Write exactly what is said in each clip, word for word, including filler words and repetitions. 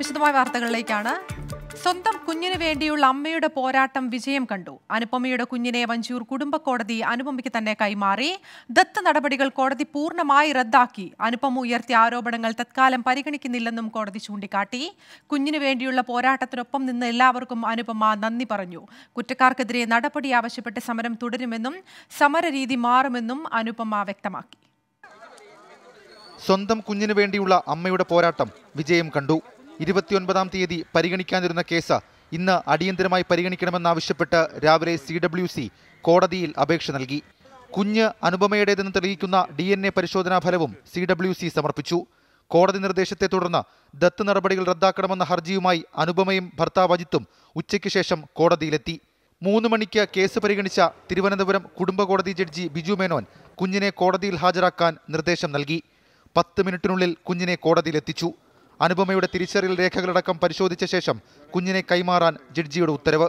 വിശദമായ വാർത്തകളിലേക്കാണ്. സ്വന്തം കുഞ്ഞിന് വേണ്ടിയുള്ള അമ്മയുടെ പോരാട്ടം വിജയം കണ്ടു. അനുപമയുടെ കുഞ്ഞിനെ വഞ്ചൂർ കുടുംബ കോടതി അനുപമയ്ക്ക് തന്നെ കൈമാറി. ദത്ത് നടപടികൾ കോടതി പൂർണ്ണമായി റദ്ദാക്കി. അനുപമ ഉയർത്തിയ ആരോപണങ്ങൾ തത്കാലം പരിഗണിക്കുന്നില്ലെന്നും കോടതി ചൂണ്ടിക്കാട്ടി. കുഞ്ഞിനു വേണ്ടിയുള്ള പോരാട്ടത്തിനൊപ്പം നിന്ന് എല്ലാവർക്കും അനുപമ നന്ദി പറഞ്ഞു. കുറ്റക്കാർക്കെതിരെ നടപടി ആവശ്യപ്പെട്ട് സമരം തുടരുമെന്നും സമരരീതി മാറുമെന്നും അനുപമ വ്യക്തമാക്കി. സ്വന്തം കുഞ്ഞിനു വേണ്ടിയുള്ള അമ്മയുടെ പോരാട്ടം വിജയം കണ്ടു. ഇരുപത്തിയൊൻപതാം തീയതി പരിഗണിക്കാനിരുന്ന കേസ് ഇന്ന് അടിയന്തരമായി പരിഗണിക്കണമെന്നാവശ്യപ്പെട്ട് രാവിലെ സി ഡബ്ല്യു സി കോടതിയിൽ അപേക്ഷ നൽകി. കുഞ്ഞ് അനുപമയുടേതെന്ന് തെളിയിക്കുന്ന ഡി എൻ എ പരിശോധനാ ഫലവും സി ഡബ്ല്യു സി സമർപ്പിച്ചു. കോടതി നിർദ്ദേശത്തെ തുടർന്ന് ദത്ത് നടപടികൾ റദ്ദാക്കണമെന്ന ഹർജിയുമായി അനുപമയും ഭർത്താവ് അജിത്തും ഉച്ചയ്ക്ക് ശേഷം കോടതിയിലെത്തി. മൂന്ന് മണിക്ക് കേസ് പരിഗണിച്ച തിരുവനന്തപുരം കുടുംബ കോടതി ജഡ്ജി ബിജു മേനോൻ കുഞ്ഞിനെ കോടതിയിൽ ഹാജരാക്കാൻ നിർദ്ദേശം നൽകി. പത്ത് മിനിറ്റിനുള്ളിൽ കുഞ്ഞിനെ കോടതിയിലെത്തിച്ചു. അനുപമയുടെ തിരിച്ചറിയൽ രേഖകളടക്കം പരിശോധിച്ച ശേഷം കുഞ്ഞിനെ കൈമാറാൻ ജഡ്ജിയുടെ ഉത്തരവ്.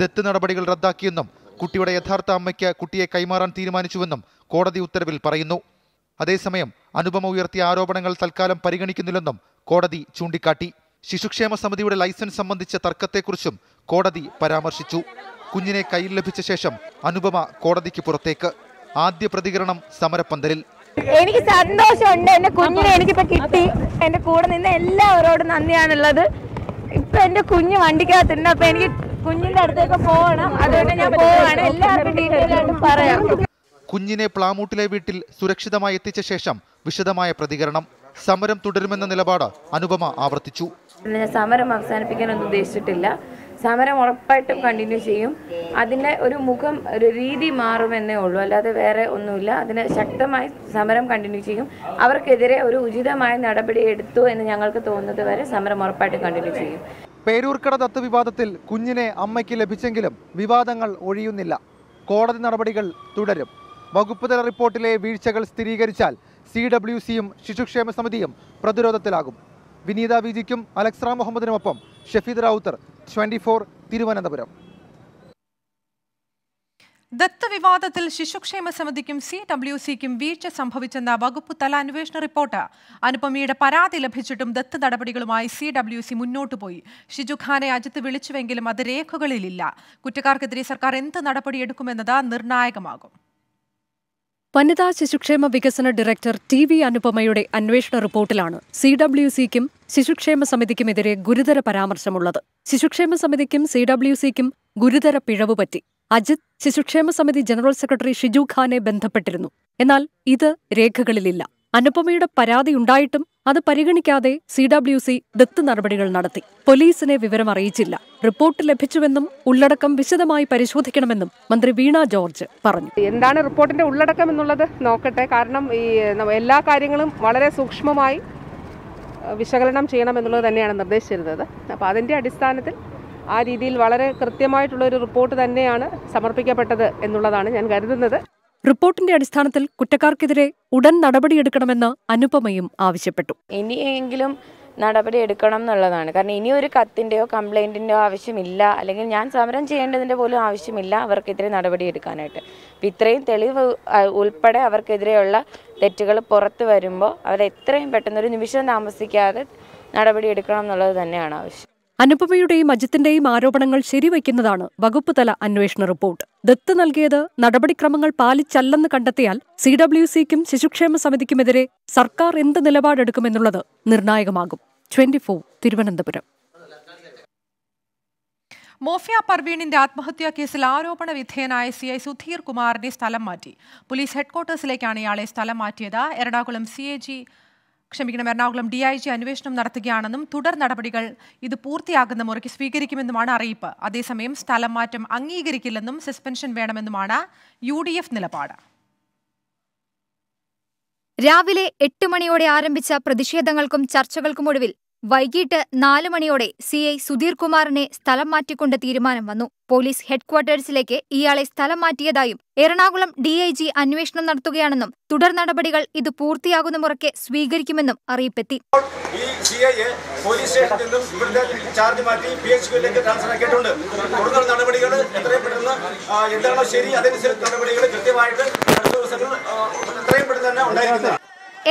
ദത്ത് നടപടികൾ റദ്ദാക്കിയെന്നും കുട്ടിയുടെ യഥാർത്ഥ അമ്മയ്ക്ക് കുട്ടിയെ കൈമാറാൻ തീരുമാനിച്ചുവെന്നും കോടതി ഉത്തരവിൽ പറയുന്നു. അതേസമയം അനുപമ ഉയർത്തിയ ആരോപണങ്ങൾ തൽക്കാലം പരിഗണിക്കുന്നില്ലെന്നും കോടതി ചൂണ്ടിക്കാട്ടി. ശിശുക്ഷേമ സമിതിയുടെ ലൈസൻസ് സംബന്ധിച്ച തർക്കത്തെക്കുറിച്ചും കോടതി പരാമർശിച്ചു. കുഞ്ഞിനെ കയ്യിൽ ലഭിച്ച ശേഷം അനുപമ കോടതിക്ക് പുറത്തേക്ക്. ആദ്യ പ്രതികരണം സമരപ്പന്തലിൽ. എനിക്ക് സന്തോഷമുണ്ട്, എന്റെ കുഞ്ഞിനെ എനിക്കിപ്പോ കിട്ടി. എന്റെ കൂടെ നിന്ന് എല്ലാവരോടും നന്ദിയാണുള്ളത്. ഇപ്പൊ എന്റെ കുഞ്ഞ് വണ്ടിക്കകത്തുണ്ട്. അപ്പൊ എനിക്ക് കുഞ്ഞിന്റെ അടുത്തേക്ക് പോകണം. അതുകൊണ്ട് ഞാൻ പോവാണ്. എല്ലാവരും ഡീറ്റെയിൽ ആയിട്ട് പറയാം. കുഞ്ഞിനെ പ്ലാമൂട്ടിലെ വീട്ടിൽ സുരക്ഷിതമായി എത്തിച്ച ശേഷം വിശദമായ പ്രതികരണം. സമരം തുടരുമെന്ന നിലപാട് അനുപമ ആവർത്തിച്ചു. ഞാൻ സമരം അവസാനിപ്പിക്കാനൊന്നും ഉദ്ദേശിച്ചിട്ടില്ല. സമരം ഉറപ്പായിട്ടും കണ്ടിന്യൂ ചെയ്യും. അതിൻ്റെ ഒരു മുഖം ഒരു രീതി മാറുമെന്നേ ഉള്ളൂ, അല്ലാതെ വേറെ ഒന്നുമില്ല. അതിന് ശക്തമായി സമരം കണ്ടിന്യൂ ചെയ്യും. അവർക്കെതിരെ ഒരു ഉചിതമായ നടപടി എടുത്തു എന്ന് ഞങ്ങൾക്ക് തോന്നുന്നത് വരെ സമരം ഉറപ്പായിട്ടും കണ്ടിന്യൂ ചെയ്യും. പേരൂർക്കട ദത്ത് വിവാദത്തിൽ കുഞ്ഞിനെ അമ്മയ്ക്ക് ലഭിച്ചെങ്കിലും വിവാദങ്ങൾ ഒഴിയുന്നില്ല. കോടതി നടപടികൾ തുടരും. വകുപ്പ് തല റിപ്പോർട്ടിലെ വീഴ്ചകൾ സ്ഥിരീകരിച്ചാൽ സി ഡബ്ല്യു സിയും ശിശുക്ഷേമ സമിതിയും പ്രതിരോധത്തിലാകും. വിനീത വിജിക്കും അലക്സ മുഹമ്മദിനുമൊപ്പം ഷഫീദ് റാവുത്തർ, ട്വന്റി ഫോർ തിരുവനന്തപുരം. ദത്ത് വിവാദത്തിൽ ശിശുക്ഷേമ സമിതിക്കും സി ഡബ്ല്യു സിക്കും വീഴ്ച സംഭവിച്ചെന്ന വകുപ്പ് തല അന്വേഷണ റിപ്പോർട്ട്. അനുപമയുടെ പരാതി ലഭിച്ചിട്ടും ദത്ത് നടപടികളുമായി സി ഡബ്ല്യു സി മുന്നോട്ടു പോയി. ഷിജുഖാനെ അജിത്ത് വിളിച്ചുവെങ്കിലും അത് രേഖകളിലില്ല. കുറ്റക്കാർക്കെതിരെ സർക്കാർ എന്ത് നടപടിയെടുക്കുമെന്നത് നിർണായകമാകും. വനിതാ ശിശുക്ഷേമ വികസന ഡയറക്ടർ ടി വി അനുപമയുടെ അന്വേഷണ റിപ്പോർട്ടിലാണ് സി ഡബ്ല്യു സിക്കും ശിശുക്ഷേമ സമിതിക്കുമെതിരെ ഗുരുതര പരാമർശമുള്ളത്. ശിശുക്ഷേമ സമിതിക്കും സി ഡബ്ല്യു സിക്കും ഗുരുതര പിഴവ് പറ്റി. അജിത് ശിശുക്ഷേമ സമിതി ജനറൽ സെക്രട്ടറി ഷിജു ഖാനെ ബന്ധപ്പെട്ടിരുന്നു. എന്നാൽ ഇത് രേഖകളിലില്ല. അനുപമയുടെ പരാതി ഉണ്ടായിട്ടും അത് പരിഗണിക്കാതെ സി ഡബ്ല്യു സി ദത്ത് നടപടികൾ നടത്തി. പോലീസിനെ വിവരം അറിയിച്ചില്ല. റിപ്പോർട്ട് ലഭിച്ചുവെന്നും ഉള്ളടക്കം വിശദമായി പരിശോധിക്കണമെന്നും മന്ത്രി വീണ ജോർജ് പറഞ്ഞു. എന്താണ് റിപ്പോർട്ടിന്റെ ഉള്ളടക്കം എന്നുള്ളത് നോക്കട്ടെ. കാരണം ഈ എല്ലാ കാര്യങ്ങളും വളരെ സൂക്ഷ്മമായി വിശകലനം ചെയ്യണമെന്നുള്ളത് തന്നെയാണ് നിർദ്ദേശിച്ചിരുന്നത്. അപ്പോൾ അതിന്റെ അടിസ്ഥാനത്തിൽ ആ രീതിയിൽ വളരെ കൃത്യമായിട്ടുള്ള ഒരു റിപ്പോർട്ട് തന്നെയാണ് സമർപ്പിക്കപ്പെട്ടത് എന്നുള്ളതാണ് ഞാൻ കരുതുന്നത്. റിപ്പോർട്ടിന്റെ അടിസ്ഥാനത്തിൽ കുറ്റക്കാർക്കെതിരെ ഉടൻ നടപടിയെടുക്കണമെന്ന് അനുപമയും ആവശ്യപ്പെട്ടു. ഇനിയെങ്കിലും നടപടിയെടുക്കണം എന്നുള്ളതാണ്. കാരണം ഇനി ഒരു കത്തിൻ്റെയോ കംപ്ലൈൻറ്റിൻ്റെയോ ആവശ്യമില്ല. അല്ലെങ്കിൽ ഞാൻ സമരം ചെയ്യേണ്ടതിൻ്റെ പോലും ആവശ്യമില്ല അവർക്കെതിരെ നടപടിയെടുക്കാനായിട്ട്. അപ്പം ഇത്രയും തെളിവ് ഉൾപ്പെടെ അവർക്കെതിരെയുള്ള തെറ്റുകൾ പുറത്ത് വരുമ്പോൾ അവരെത്രയും പെട്ടെന്നൊരു നിമിഷം താമസിക്കാതെ നടപടിയെടുക്കണം എന്നുള്ളത് തന്നെയാണ് ആവശ്യം. അനുപമയുടെയും അജിത്തിന്റെയും ആരോപണങ്ങൾ ശരിവയ്ക്കുന്നതാണ് വകുപ്പ് തല അന്വേഷണ റിപ്പോർട്ട്. ദത്ത് നൽകിയത് നടപടിക്രമങ്ങൾ പാലിച്ചല്ലെന്ന് കണ്ടെത്തിയാൽ സി ഡബ്ല്യു സിക്കും ശിശുക്ഷേമ സമിതിക്കുമെതിരെ സർക്കാർ എന്ത് നിലപാടെടുക്കുമെന്നുള്ളത് നിർണായകമാകും. Twenty four Thiruvananthapuram. മോഫിയ പർവീണിന്റെ ആത്മഹത്യാ കേസിൽ ആരോപണ വിധേയനായ സി ഐ സുധീർ കുമാറിനെ സ്ഥലം മാറ്റി. പോലീസ് ഹെഡ്ക്വാർട്ടേഴ്സിലേക്കാണ് ഇയാളെ സ്ഥലം മാറ്റിയത്. എറണാകുളം സി എ ജി ക്ഷമിക്കണം എറണാകുളം ഡി ഐ ജി അന്വേഷണം നടത്തുകയാണെന്നും തുടർ നടപടികൾ ഇത് പൂർത്തിയാകുന്ന മുറയ്ക്ക് സ്വീകരിക്കുമെന്നുമാണ് അറിയിപ്പ്. അതേസമയം സ്ഥലം മാറ്റം അംഗീകരിക്കില്ലെന്നും സസ്പെൻഷൻ വേണമെന്നുമാണ് യു ഡി എഫ് നിലപാട്. രാവിലെ എട്ട് മണിയോടെ ആരംഭിച്ച പ്രതിഷേധങ്ങൾക്കും ചർച്ചകൾക്കുമൊടുവിൽ വൈകിട്ട് നാല് മണിയോടെ സി ഐ സുധീർ കുമാറിനെ സ്ഥലം മാറ്റിക്കൊണ്ട് തീരുമാനം വന്നു. പോലീസ് ഹെഡ്ക്വാർട്ടേഴ്സിലേക്ക് ഇയാളെ സ്ഥലം മാറ്റിയതായും എറണാകുളം ഡി ഐ ജി അന്വേഷണം നടത്തുകയാണെന്നും തുടർ നടപടികൾ ഇത് പൂർത്തിയാകുന്ന മുറയ്ക്ക് സ്വീകരിക്കുമെന്നും അറിയിപ്പെത്തി.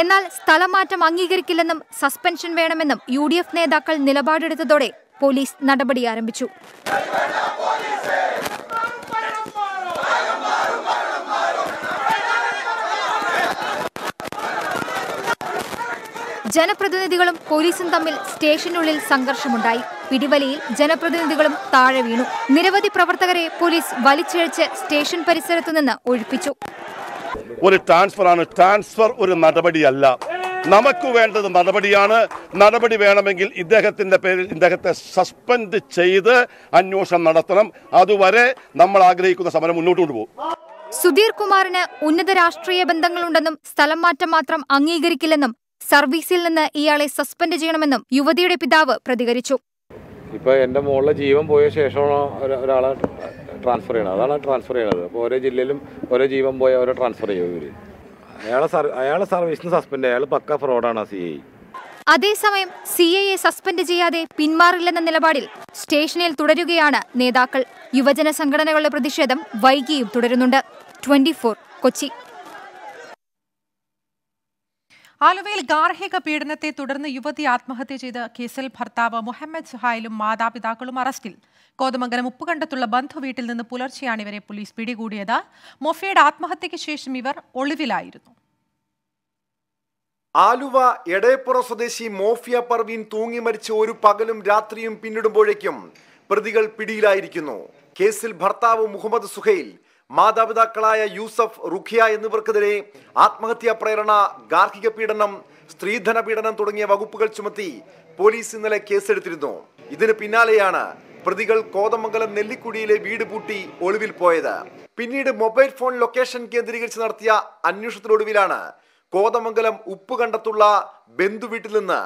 എന്നാൽ സ്ഥലമാറ്റം അംഗീകരിക്കില്ലെന്നും സസ്പെൻഷൻ വേണമെന്നും യു ഡി എഫ് നേതാക്കൾ നിലപാടെടുത്തതോടെ പോലീസ് നടപടി ആരംഭിച്ചു. ജനപ്രതിനിധികളും പോലീസും തമ്മിൽ സ്റ്റേഷനുള്ളിൽ സംഘർഷമുണ്ടായി. പിടിവലിയിൽ ജനപ്രതിനിധികളും താഴെ വീണു. നിരവധി പ്രവർത്തകരെ പോലീസ് വലിച്ചിഴച്ച് സ്റ്റേഷൻ പരിസരത്തു നിന്ന് ഒഴിപ്പിച്ചു. ഒരു ട്രാൻസ്ഫറാണ്. ട്രാൻസ്ഫർ ഒരു നടപടിയല്ല. നമുക്ക് വേണ്ടത് നടപടിയാണ്. നടപടി വേണമെങ്കിൽ ഇദ്ദേഹത്തിന്റെ പേരിൽ ഇദ്ദേഹത്തെ സസ്പെൻഡ് ചെയ്ത് അന്വേഷണം നടത്തണം. അതുവരെ നമ്മൾ ആഗ്രഹിക്കുന്ന സമരം മുന്നോട്ട് കൊണ്ടുപോകും. സുധീർ കുമാറിന് ഉന്നത രാഷ്ട്രീയ ബന്ധങ്ങളുണ്ടെന്നും സ്ഥലം മാറ്റം മാത്രം അംഗീകരിക്കില്ലെന്നും സർവീസിൽ നിന്ന് ഇയാളെ സസ്പെൻഡ് ചെയ്യണമെന്നും യുവതിയുടെ പിതാവ് പ്രതികരിച്ചു. ഇപ്പൊ എന്റെ മോളുടെ ജീവൻ പോയ ശേഷമാണോ ഒരാളെ ട്രാൻസ്ഫർ ചെയ്യണം. അതാണ് ട്രാൻസ്ഫർ ചെയ്യണത്. അപ്പോൾ ഓരോ ജില്ലയിലും ഓരോ ജീവൻ പോയ ഓരോ ട്രാൻസ്ഫർ ചെയ്യും ഇവര്. അയാളെ അയാളെ സർവീസിന് സസ്പെൻഡ്. അയാൾ പക്ക ഫ്രോഡാണ് സി ഐ. അതേസമയം സി ഐയെ സസ്പെൻഡ് ചെയ്യാതെ പിന്മാറില്ലെന്ന നിലപാടിൽ സ്റ്റേഷനിൽ തുടരുകയാണ് നേതാക്കൾ. യുവജന സംഘടനകളുടെ പ്രതിഷേധം വൈകിയും തുടരുന്നുണ്ട്. Twenty four Kochi. ആലുവയിൽ ഗാർഹിക പീഡനത്തെ തുടർന്ന് യുവതി ആത്മഹത്യ ചെയ്ത കേസിൽ ഭർത്താവ് മുഹമ്മദ് സുഹൈലും മാതാപിതാക്കളും അറസ്റ്റിൽ. കോതമംഗലം ഉപ്പുകണ്ടത്തുള്ള ബന്ധുവീട്ടിൽ നിന്ന് പുലർച്ചെയാണ് ഇവരെ പോലീസ് പിടികൂടിയത്. മൊഫയുടെ ആത്മഹത്യയ്ക്ക് ശേഷം ഇവർ ഒളിവിലായിരുന്നു. ആലുവ എടയപ്പുറ സ്വദേശി മോഫിയ പർവീൻ തൂങ്ങി മരിച്ച് ഒരു പകലും രാത്രിയും പിന്നിടുമ്പോഴേക്കും പ്രതികൾ പിടിയിലായിരിക്കുന്നു. കേസിൽ ഭർത്താവ് മുഹമ്മദ് സുഹൈൽ, മാതാപിതാക്കളായ യൂസഫ്, റുഖിയ എന്നിവർക്കെതിരെ ആത്മഹത്യാ പ്രേരണ, ഗാർഹിക പീഡനം, സ്ത്രീധന പീഡനം തുടങ്ങിയ വകുപ്പുകൾ ചുമത്തി പോലീസ് ഇന്നലെ കേസെടുത്തിരുന്നു. ഇതിന് പിന്നാലെയാണ് പ്രതികൾ കോതമംഗലം നെല്ലിക്കുടിയിലെ വീട് പൂട്ടി ഒളിവിൽ പോയത്. പിന്നീട് മൊബൈൽ ഫോൺ ലൊക്കേഷൻ കേന്ദ്രീകരിച്ച് നടത്തിയ അന്വേഷണത്തിനൊടുവിലാണ് കോതമംഗലം ഉപ്പുകണ്ടത്തുള്ള ബന്ധുവീട്ടിൽ നിന്ന്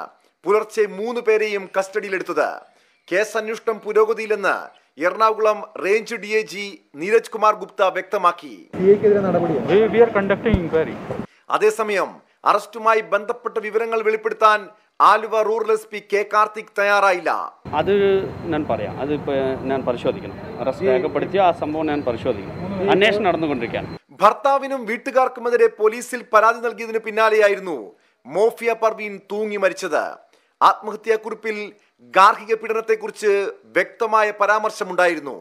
പുലർച്ചെ മൂന്ന് പേരെയും കസ്റ്റഡിയിലെടുത്തത്. കേസ് അന്വേഷണം പുരോഗതിയിലെന്ന് Ernakulam range D A G Neeraj Kumar Gupta വ്യക്തമാക്കി. അതേസമയം അറസ്റ്റുമായി ബന്ധപ്പെട്ട വിവരങ്ങൾ വെളിപ്പെടുത്താൻ Aluva rural S P K Karthik തയ്യാറായില്ല. അത് ഞാൻ പറയാം. അത് ഞാൻ പരിശോധിക്കണം. അറസ്റ്റ് രേഖപ്പെടുത്തിയ ആ സംഭവം ഞാൻ പരിശോധിക്കണം. അന്വേഷണം നടന്നുകൊണ്ടിരിക്കുകയാണ്. ഭർത്താവിനും വീട്ടുകാർക്കുമെതിരെ പോലീസിൽ പരാതി നൽകിയതിന് പിന്നാലെയായിരുന്നു മോഫിയ പർവീൻ തൂങ്ങി മരിച്ചത്. ആത്മഹത്യാക്കുറിപ്പിൽ ഗാർഹിക പീഡനത്തെക്കുറിച്ച് വ്യക്തമായ പരാമർശമുണ്ടായിരുന്നു.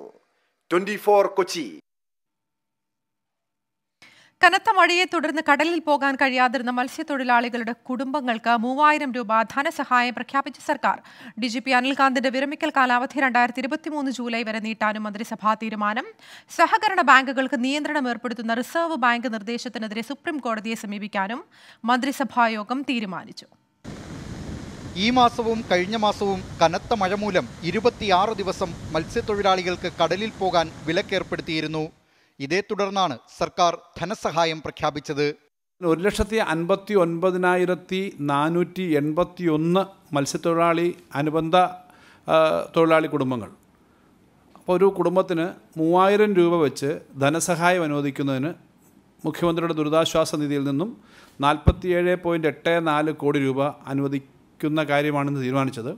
Twenty four Kochi. കനത്ത മഴയെ തുടർന്ന് കടലിൽ പോകാൻ കഴിയാതിരുന്ന മത്സ്യത്തൊഴിലാളികളുടെ കുടുംബങ്ങൾക്ക് മൂവായിരം രൂപ ധനസഹായം പ്രഖ്യാപിച്ച സർക്കാർ. ഡി ജി പി അനിൽകാന്തിന്റെ വിരമിക്കൽ കാലാവധി രണ്ടായിരത്തി ഇരുപത്തി മൂന്ന് ജൂലൈ വരെ നീട്ടാനും മന്ത്രിസഭാ തീരുമാനം. സഹകരണ ബാങ്കുകൾക്ക് നിയന്ത്രണം ഏർപ്പെടുത്തുന്ന റിസർവ് ബാങ്ക് നിർദ്ദേശത്തിനെതിരെ സുപ്രീം കോടതിയെ സമീപിക്കാനും മന്ത്രിസഭായോഗം തീരുമാനിച്ചു. ഈ മാസവും കഴിഞ്ഞ മാസവും കനത്ത മഴ മൂലം ഇരുപത്തിയാറ് ദിവസം മത്സ്യത്തൊഴിലാളികൾക്ക് കടലിൽ പോകാൻ വിലക്കേർപ്പെടുത്തിയിരുന്നു. ഇതേ തുടർന്നാണ് സർക്കാർ ധനസഹായം പ്രഖ്യാപിച്ചത്. ഒരു ലക്ഷത്തി അൻപത്തി ഒൻപതിനായിരത്തി നാനൂറ്റി എൺപത്തി ഒന്ന് മത്സ്യത്തൊഴിലാളി അനുബന്ധ തൊഴിലാളി കുടുംബങ്ങൾ, അപ്പോൾ ഒരു കുടുംബത്തിന് മൂവായിരം രൂപ വെച്ച് ധനസഹായം അനുവദിക്കുന്നതിന് മുഖ്യമന്ത്രിയുടെ ദുരിതാശ്വാസ നിധിയിൽ നിന്നും നാൽപ്പത്തിയേഴ് പോയിൻറ്റ് എട്ട് നാല് കോടി രൂപ അനുവദി കാര്യമാണെന്ന് തീരുമാനിച്ചത്.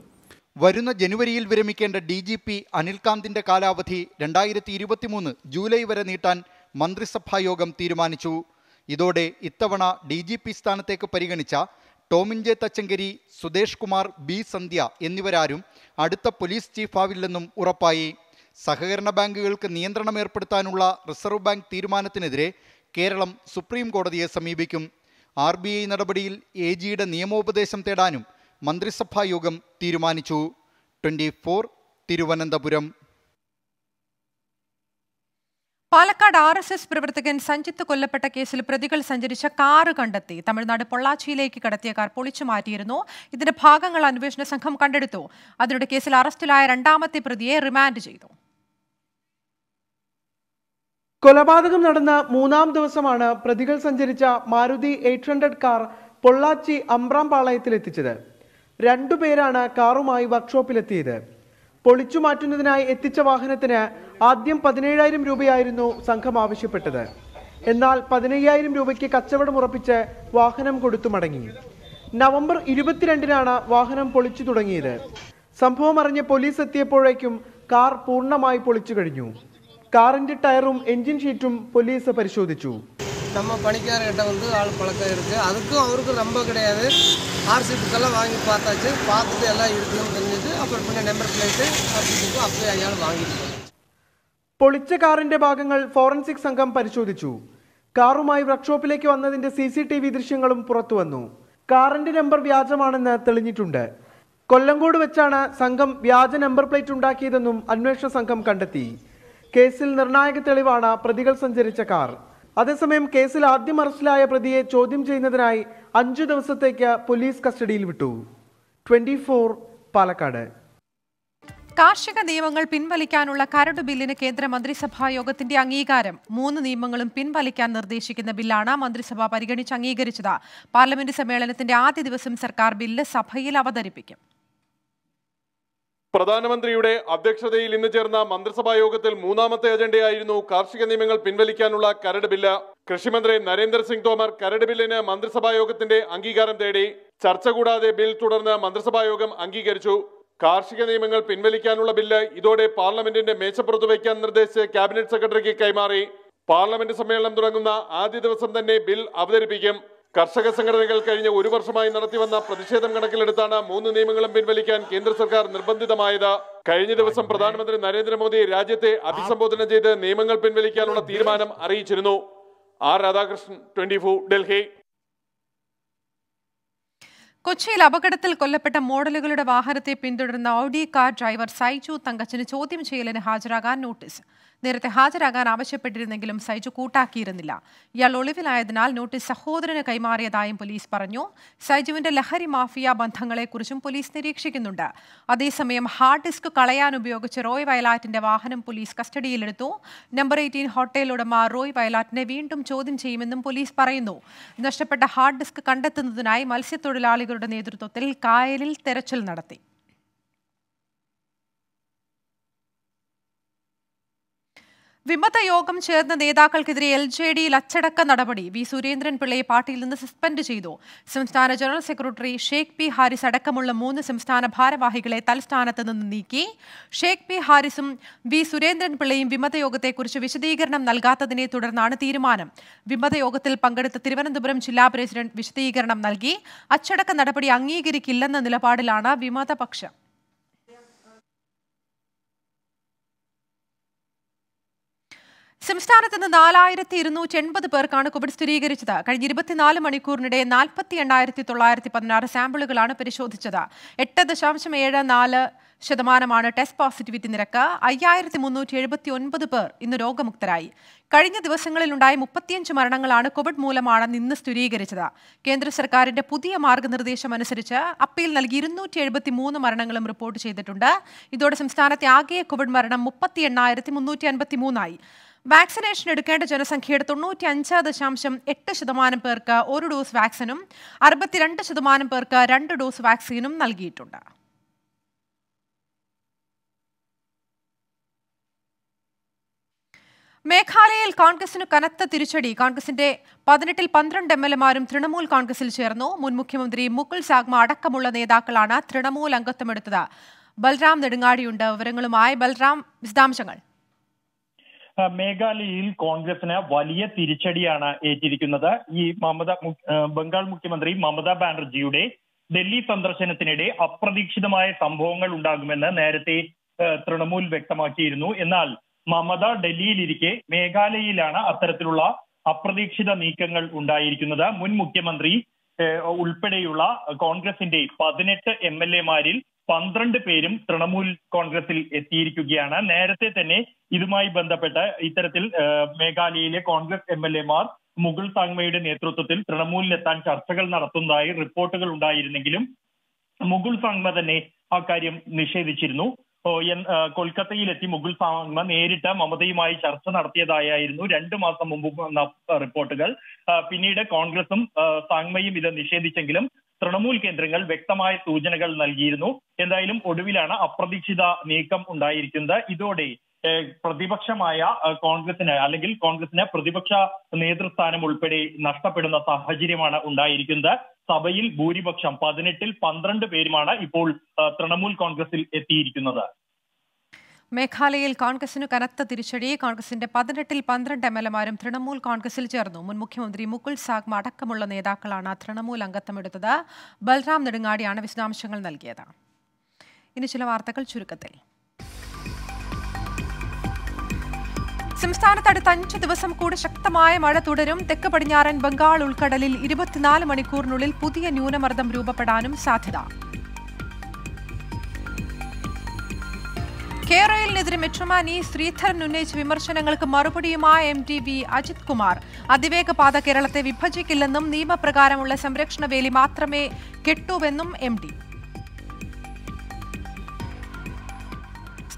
വരുന്ന ജനുവരിയിൽ വിരമിക്കേണ്ട ഡി ജി പി അനിൽകാന്തിന്റെ കാലാവധി രണ്ടായിരത്തി ഇരുപത്തി മൂന്ന് ജൂലൈ വരെ നീട്ടാൻ മന്ത്രിസഭായോഗം തീരുമാനിച്ചു. ഇതോടെ ഇത്തവണ ഡി ജി പി സ്ഥാനത്തേക്ക് പരിഗണിച്ച ടോമിൻജെ തച്ചങ്കരി, സുദേഷ് കുമാർ, ബി സന്ധ്യ എന്നിവരാരും അടുത്ത പോലീസ് ചീഫാവില്ലെന്നും ഉറപ്പായി. സഹകരണ ബാങ്കുകൾക്ക് നിയന്ത്രണം ഏർപ്പെടുത്താനുള്ള റിസർവ് ബാങ്ക് തീരുമാനത്തിനെതിരെ കേരളം സുപ്രീം കോടതിയെ സമീപിക്കും. ആർ ബി ഐ നടപടിയിൽ എ ജിയുടെ നിയമോപദേശം തേടാനും മന്ത്രിസഭായോഗം തീരുമാനിച്ചു. Twenty four Thiruvananthapuram. Palakkad R S S പ്രവർത്തകൻ സഞ്ജിത്ത് കൊല്ലപ്പെട്ട കേസിൽ പ്രതികൾ സഞ്ചരിച്ച കാറ് കണ്ടെത്തി. തമിഴ്നാട് പൊള്ളാച്ചിയിലേക്ക് കടത്തിയ കാർ പൊളിച്ചു മാറ്റിയിരുന്നു. ഇതിന്റെ ഭാഗങ്ങൾ അന്വേഷണ സംഘം കണ്ടെടുത്തു. അതിനിടെ കേസിൽ അറസ്റ്റിലായ രണ്ടാമത്തെ പ്രതിയെ റിമാൻഡ് ചെയ്തു. കൊലപാതകം നടന്ന മൂന്നാം ദിവസമാണ് പ്രതികൾ സഞ്ചരിച്ച Maruti eight hundred car Pollachi അമ്പ്രാംപാളയത്തിൽ എത്തിച്ചത്. രണ്ടുപേരാണ് കാറുമായി വർക്ക്ഷോപ്പിലെത്തിയത്. പൊളിച്ചു മാറ്റുന്നതിനായി എത്തിച്ച വാഹനത്തിന് ആദ്യം പതിനേഴായിരം രൂപയായിരുന്നു സംഘം ആവശ്യപ്പെട്ടത്. എന്നാൽ പതിനയ്യായിരം രൂപയ്ക്ക് കച്ചവടം ഉറപ്പിച്ച് വാഹനം കൊടുത്തു മടങ്ങി. നവംബർ ഇരുപത്തിരണ്ടിനാണ് വാഹനം പൊളിച്ചു തുടങ്ങിയത്. സംഭവം അറിഞ്ഞ് പോലീസ് എത്തിയപ്പോഴേക്കും കാർ പൂർണ്ണമായി പൊളിച്ചു കഴിഞ്ഞു. കാറിന്റെ ടയറും എഞ്ചിൻ ഷീറ്റും പോലീസ് പരിശോധിച്ചു. நம்ம பணிக்காரர்கிட்ட வந்து ஆள் பழக்கம் இருக்குது. அதுக்கும் அவருக்கும் ரொம்ப கிடையாது. ஆர்சிபுக்கெல்லாம் வாங்கி பார்த்தாச்சு, பார்த்துட்டு எல்லாம் இருக்குதுன்னு தெரிஞ்சது. அப்புறம் பின்ன நம்பர் பிளேட்டு ஆர்சிபுக்கும் அப்படியே அயாள் வாங்கிட்டு. പൊളിച്ച കാറിന്റെ ഭാഗങ്ങൾ ഫോറൻസിക് സംഘം പരിശോധിച്ചു. കാറുമായി വർക്ക്ഷോപ്പിലേക്ക് വന്നതിന്റെ സി സി ടി വി ദൃശ്യങ്ങളും പുറത്തുവന്നു. കാറിന്റെ നമ്പർ വ്യാജമാണെന്ന് തെളിഞ്ഞിട്ടുണ്ട്. കൊല്ലങ്കോട് വെച്ചാണ് സംഘം വ്യാജ നമ്പർ പ്ലേറ്റ് ഉണ്ടാക്കിയതെന്നും അന്വേഷണ സംഘം കണ്ടെത്തി. കേസിൽ നിർണായക തെളിവാണ് പ്രതികൾ സഞ്ചരിച്ച കാർ. അതേസമയം കേസിൽ ആദ്യം അറസ്റ്റിലായ പ്രതിയെ ചോദ്യം ചെയ്യുന്നതിനായി അഞ്ചു ദിവസത്തേക്ക് പോലീസ് കസ്റ്റഡിയിൽ വിട്ടു. Twenty four Palakkad. കാർഷിക നിയമങ്ങൾ പിൻവലിക്കാനുള്ള കരട് ബില്ലിന് കേന്ദ്ര മന്ത്രിസഭാ യോഗത്തിന്റെ അംഗീകാരം. മൂന്ന് നിയമങ്ങളും പിൻവലിക്കാൻ നിർദ്ദേശിക്കുന്ന ബില്ലാണ് മന്ത്രിസഭ പരിഗണിച്ച് അംഗീകരിച്ചത്. പാർലമെന്റ് സമ്മേളനത്തിന്റെ ആദ്യ ദിവസം സർക്കാർ ബില്ല് സഭയിൽ അവതരിപ്പിക്കും. പ്രധാനമന്ത്രിയുടെ അധ്യക്ഷതയിൽ ഇന്ന് ചേർന്ന മന്ത്രിസഭാ യോഗത്തിൽ മൂന്നാമത്തെ അജണ്ടയായിരുന്നു കാർഷിക നിയമങ്ങൾ പിൻവലിക്കാനുള്ള കരട് ബില്ല്. കൃഷിമന്ത്രി നരേന്ദ്ര സിംഗ് തോമർ കരട് ബില്ലിന് മന്ത്രിസഭാ യോഗത്തിന്റെ അംഗീകാരം തേടി. ചർച്ച കൂടാതെ ബിൽ തുടർന്ന് മന്ത്രിസഭാ യോഗം അംഗീകരിച്ചു. കാർഷിക നിയമങ്ങൾ പിൻവലിക്കാനുള്ള ബില്ല് ഇതോടെ പാർലമെന്റിന്റെ മേശപ്പുറത്ത് വയ്ക്കാൻ നിർദ്ദേശിച്ച് ക്യാബിനറ്റ് സെക്രട്ടറിക്ക് കൈമാറി. പാർലമെന്റ് സമ്മേളനം തുടങ്ങുന്ന ആദ്യ ദിവസം തന്നെ ബിൽ അവതരിപ്പിക്കും. കർഷക സംഘടനകൾ കഴിഞ്ഞ ഒരു വർഷമായി നടത്തിവന്ന പ്രതിഷേധം കണക്കിലെടുത്താണ് മൂന്ന് നിയമങ്ങളും പിൻവലിക്കാൻ കേന്ദ്ര സർക്കാർ നിർബന്ധിതമായത്. കഴിഞ്ഞ ദിവസം പ്രധാനമന്ത്രി നരേന്ദ്രമോദി രാജ്യത്തെ അഭിസംബോധന ചെയ്ത് നിയമങ്ങൾ പിൻവലിക്കാനുള്ള തീരുമാനം അറിയിച്ചിരുന്നു. R Radhakrishnan, twenty four, Delhi. കൊച്ചിയിൽ അപകടത്തിൽ കൊല്ലപ്പെട്ട മോഡലുകളുടെ വാഹനത്തെ പിന്തുടരുന്ന ഓഡി കാർ ഡ്രൈവർ സൈജു തങ്കച്ചന് ചോദ്യം ചെയ്യലിന് ഹാജരാകാൻ നോട്ടീസ്. നേരത്തെ ഹാജരാകാൻ ആവശ്യപ്പെട്ടിരുന്നെങ്കിലും സൈജു കൂട്ടാക്കിയിരുന്നില്ല. ഇയാൾ ഒളിവിലായതിനാൽ നോട്ടീസ് സഹോദരന് കൈമാറിയതായും പോലീസ് പറഞ്ഞു. സൈജുവിന്റെ ലഹരി മാഫിയ ബന്ധങ്ങളെക്കുറിച്ചും പോലീസ് നിരീക്ഷിക്കുന്നുണ്ട്. അതേസമയം ഹാർഡ് ഡിസ്ക് കളയാൻ ഉപയോഗിച്ച് റോയ് വയലാറ്റിന്റെ വാഹനം പോലീസ് കസ്റ്റഡിയിലെടുത്തു. നമ്പർ എയ്റ്റീൻ ഹോട്ടൽ ഉടമ റോയ് വയലാറ്റിനെ വീണ്ടും ചോദ്യം ചെയ്യുമെന്നും പോലീസ് പറയുന്നു. നഷ്ടപ്പെട്ട ഹാർഡ് ഡിസ്ക് കണ്ടെത്തുന്നതിനായി മത്സ്യത്തൊഴിലാളികൾ നേതൃത്വത്തിൽ കായലിൽ തെരച്ചിൽ നടത്തി. വിമത യോഗം ചേർന്ന നേതാക്കൾക്കെതിരെ എൽ ജെ ഡിയിൽ അച്ചടക്ക നടപടി. വി സുരേന്ദ്രൻ പിള്ളയെ പാർട്ടിയിൽ നിന്ന് സസ്പെൻഡ് ചെയ്തു. സംസ്ഥാന general secretary Sheikh P Haris അടക്കമുള്ള മൂന്ന് സംസ്ഥാന ഭാരവാഹികളെ തൽസ്ഥാനത്ത് നിന്ന് നീക്കി. ഷേഖ് പി ഹാരിസും വി സുരേന്ദ്രൻ പിള്ളയും വിമതയോഗത്തെക്കുറിച്ച് വിശദീകരണം നൽകാത്തതിനെ തുടർന്നാണ് തീരുമാനം. വിമതയോഗത്തിൽ പങ്കെടുത്ത തിരുവനന്തപുരം ജില്ലാ പ്രസിഡന്റ് വിശദീകരണം നൽകി. അച്ചടക്ക നടപടി അംഗീകരിക്കില്ലെന്ന നിലപാടിലാണ് വിമതപക്ഷം. സംസ്ഥാനത്ത് നിന്ന് നാലായിരത്തി ഇരുന്നൂറ്റി എൺപത് പേർക്കാണ് കോവിഡ് സ്ഥിരീകരിച്ചത്. കഴിഞ്ഞ ഇരുപത്തിനാല് മണിക്കൂറിനിടെ നാൽപ്പത്തി എണ്ണായിരത്തി തൊള്ളായിരത്തി പതിനാറ് സാമ്പിളുകളാണ് പരിശോധിച്ചത്. എട്ട് ദശാംശം ഏഴ് നാല് ശതമാനമാണ് ടെസ്റ്റ് പോസിറ്റിവിറ്റി നിരക്ക്. അയ്യായിരത്തി മുന്നൂറ്റി എഴുപത്തി ഒൻപത് പേർ ഇന്ന് രോഗമുക്തരായി. കഴിഞ്ഞ ദിവസങ്ങളിലുണ്ടായ മുപ്പത്തിയഞ്ച് മരണങ്ങളാണ് കോവിഡ് മൂലമാണെന്ന് ഇന്ന് സ്ഥിരീകരിച്ചത്. കേന്ദ്ര സർക്കാരിന്റെ പുതിയ മാർഗ്ഗനിർദ്ദേശം അനുസരിച്ച് അപ്പീൽ നൽകി ഇരുന്നൂറ്റി എഴുപത്തി മൂന്ന് മരണങ്ങളും റിപ്പോർട്ട് ചെയ്തിട്ടുണ്ട്. ഇതോടെ സംസ്ഥാനത്തെ ആകെ കോവിഡ് മരണം മുപ്പത്തി എണ്ണായിരത്തി മുന്നൂറ്റി അൻപത്തി മൂന്നായി. വാക്സിനേഷൻ എടുക്കേണ്ട ജനസംഖ്യയുടെ തൊണ്ണൂറ്റി അഞ്ച് ദശാംശം എട്ട് ശതമാനം പേർക്ക് ഒരു ഡോസ് വാക്സിനും അറുപത്തിരണ്ട് ശതമാനം പേർക്ക് രണ്ട് ഡോസ് വാക്സിനും നൽകിയിട്ടുണ്ട്. മേഘാലയയിൽ കോൺഗ്രസിന് കനത്ത തിരിച്ചടി. കോൺഗ്രസിന്റെ പതിനെട്ടിൽ പന്ത്രണ്ട് എം എൽ എമാരും തൃണമൂൽ കോൺഗ്രസിൽ ചേർന്നു. മുൻ മുഖ്യമന്ത്രി മുകുൾ സാങ്മ അടക്കമുള്ള നേതാക്കളാണ് തൃണമൂൽ അംഗത്വമെടുത്തത്. ബൽറാം നെടുങ്ങാടിയുണ്ട് വിവരങ്ങളുമായി. ബൽറാം, വിശദാംശങ്ങൾ. മേഘാലയയിൽ കോൺഗ്രസിന് വലിയ തിരിച്ചടിയാണ് ഏറ്റിരിക്കുന്നത്. ഈ മമത ബംഗാൾ മുഖ്യമന്ത്രി മമതാ ബാനർജിയുടെ ഡൽഹി സന്ദർശനത്തിനിടെ അപ്രതീക്ഷിതമായ സംഭവങ്ങൾ ഉണ്ടാകുമെന്ന് നേരത്തെ തൃണമൂൽ വ്യക്തമാക്കിയിരുന്നു. എന്നാൽ മമത ഡൽഹിയിലിരിക്കെ മേഘാലയയിലാണ് അത്തരത്തിലുള്ള അപ്രതീക്ഷിത നീക്കങ്ങൾ ഉണ്ടായിരിക്കുന്നത്. മുൻ മുഖ്യമന്ത്രി ഉൾപ്പെടെയുള്ള കോൺഗ്രസിന്റെ പതിനെട്ട് എം എൽ എമാരിൽ പന്ത്രണ്ട് പേരും തൃണമൂൽ കോൺഗ്രസിൽ എത്തിയിരിക്കുകയാണ്. നേരത്തെ തന്നെ ഇതുമായി ബന്ധപ്പെട്ട് ഇത്തരത്തിൽ മേഘാലയയിലെ കോൺഗ്രസ് എം എൽ എമാർ മുകുൾ സാങ്മയുടെ നേതൃത്വത്തിൽ തൃണമൂലിലെത്താൻ ചർച്ചകൾ നടത്തുന്നതായി റിപ്പോർട്ടുകൾ ഉണ്ടായിരുന്നെങ്കിലും മുകുൾ സാങ്മ തന്നെ അക്കാര്യം നിഷേധിച്ചിരുന്നു. കൊൽക്കത്തയിലെത്തി മുകുൾ സാങ്മ നേരിട്ട് മമതയുമായി ചർച്ച നടത്തിയതായിരുന്നു രണ്ടു മാസം മുമ്പ് വന്ന റിപ്പോർട്ടുകൾ. പിന്നീട് കോൺഗ്രസും സാങ്മയും ഇത് നിഷേധിച്ചെങ്കിലും തൃണമൂൽ കേന്ദ്രങ്ങൾ വ്യക്തമായ സൂചനകൾ നൽകിയിരുന്നു. എന്തായാലും ഒടുവിലാണ് അപ്രതീക്ഷിത നീക്കം ഉണ്ടായിരിക്കുന്നത്. ഇതോടെ പ്രതിപക്ഷമായ കോൺഗ്രസിന് അല്ലെങ്കിൽ കോൺഗ്രസിന് പ്രതിപക്ഷ നേതൃസ്ഥാനം ഉൾപ്പെടെ നഷ്ടപ്പെടുന്ന സാഹചര്യമാണ് ഉണ്ടായിരിക്കുന്നത്. സഭയിൽ ഭൂരിപക്ഷം പതിനെട്ടിൽ പന്ത്രണ്ട് പേരുമാണ് ഇപ്പോൾ തൃണമൂൽ കോൺഗ്രസിൽ എത്തിയിരിക്കുന്നത്. Mekhalil Concasinu Kanata Tirichari, Concas in the Padanatil Pandra Demelamarim, Trinamul Concasil Cherno, Munmukimundri Mukul Sak Matakamula Nedakalana, Trinamul Angatamada, Balram the Dingadi and Visnam Shangal Nalgeda. Initial article Churkatel. സംസ്ഥാനത്ത് അടുത്ത അഞ്ച് ദിവസം കൂടി ശക്തമായ മഴ തുടരും. തെക്ക് പടിഞ്ഞാറൻ ബംഗാൾ ഉൾക്കടലിൽ ഇരുപത്തിനാല് മണിക്കൂറിനുള്ളിൽ പുതിയ ന്യൂനമർദ്ദം രൂപപ്പെടാനും സാധ്യത. കേരളയിലെതിരെ മെട്രോമാനി ശ്രീധരൻ ഉന്നയിച്ച വിമർശനങ്ങൾക്ക് മറുപടിയുമായി എംടിവി അജിത് കുമാർ. അതിവേഗ പാത കേരളത്തെ വിഭജിക്കില്ലെന്നും നിയമപ്രകാരമുള്ള സംരക്ഷണ വേലി മാത്രമേ കെട്ടൂവെന്നും എംടി.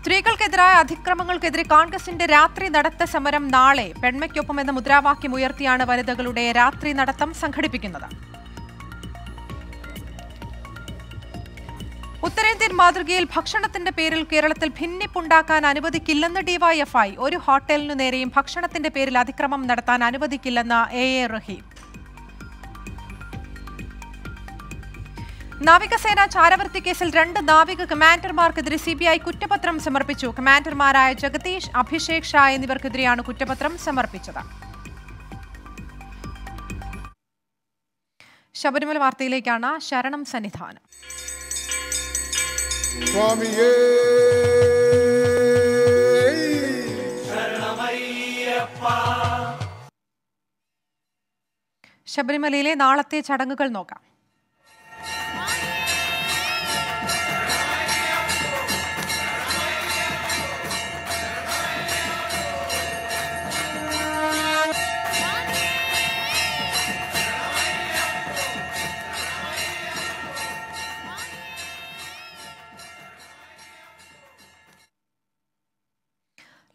സ്ത്രീകൾക്കെതിരായ അതിക്രമങ്ങൾക്കെതിരെ കോൺഗ്രസിന്റെ രാത്രി നടത്ത സമരം നാളെ പെൺമയ്ക്കൊപ്പം എന്ന മുദ്രാവാക്യം ഉയർത്തിയാണ് വനിതകളുടെ രാത്രി നടത്തം സംഘടിപ്പിക്കുന്നത്. ഉത്തരേന്ത്യൻ മാതൃകയിൽ ഭക്ഷണത്തിന്റെ പേരിൽ കേരളത്തിൽ ഭിന്നിപ്പുണ്ടാക്കാൻ അനുവദിക്കില്ലെന്ന് ഡിവൈഎഫ്ഐ. ഒരു ഹോട്ടലിനു നേരെയും ഭക്ഷണത്തിന്റെ പേരിൽ അതിക്രമം നടത്താൻ അനുവദിക്കില്ലെന്ന് എ എ റഹീം. നാവികസേന ചാരവർത്തി കേസിൽ രണ്ട് നാവിക കമാൻഡർമാർക്കെതിരെ സിബിഐ കുറ്റപത്രം സമർപ്പിച്ചു. കമാൻഡർമാരായ ജഗദീഷ്, അഭിഷേക് ഷാ എന്നിവർക്കെതിരെയാണ് കുറ്റപത്രം സമർപ്പിച്ചത്. ശബരിമല വാർത്തയിലേക്കാണ്. ശരണം സന്നിധാനം. ശബരിമലയിലെ നാളത്തെ ചടങ്ങുകൾ നോക്കാം.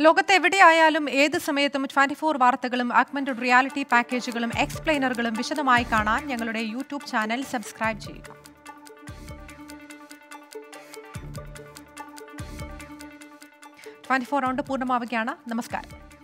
ലോകത്തെ എവിടെയായാലും ഏത് സമയത്തും ഇരുപത്തിനാല് വാർത്തകളും ആഗ്മെന്റഡ് റിയാലിറ്റി പാക്കേജുകളും എക്സ്പ്ലെയിനറുകളും വിശദമായി കാണാൻ ഞങ്ങളുടെ യൂട്യൂബ് ചാനൽ സബ്സ്ക്രൈബ് ചെയ്യുക. ഇരുപത്തിനാല് റൗണ്ട് പൂർണ്ണമാവുകയാണ്. നമസ്കാരം.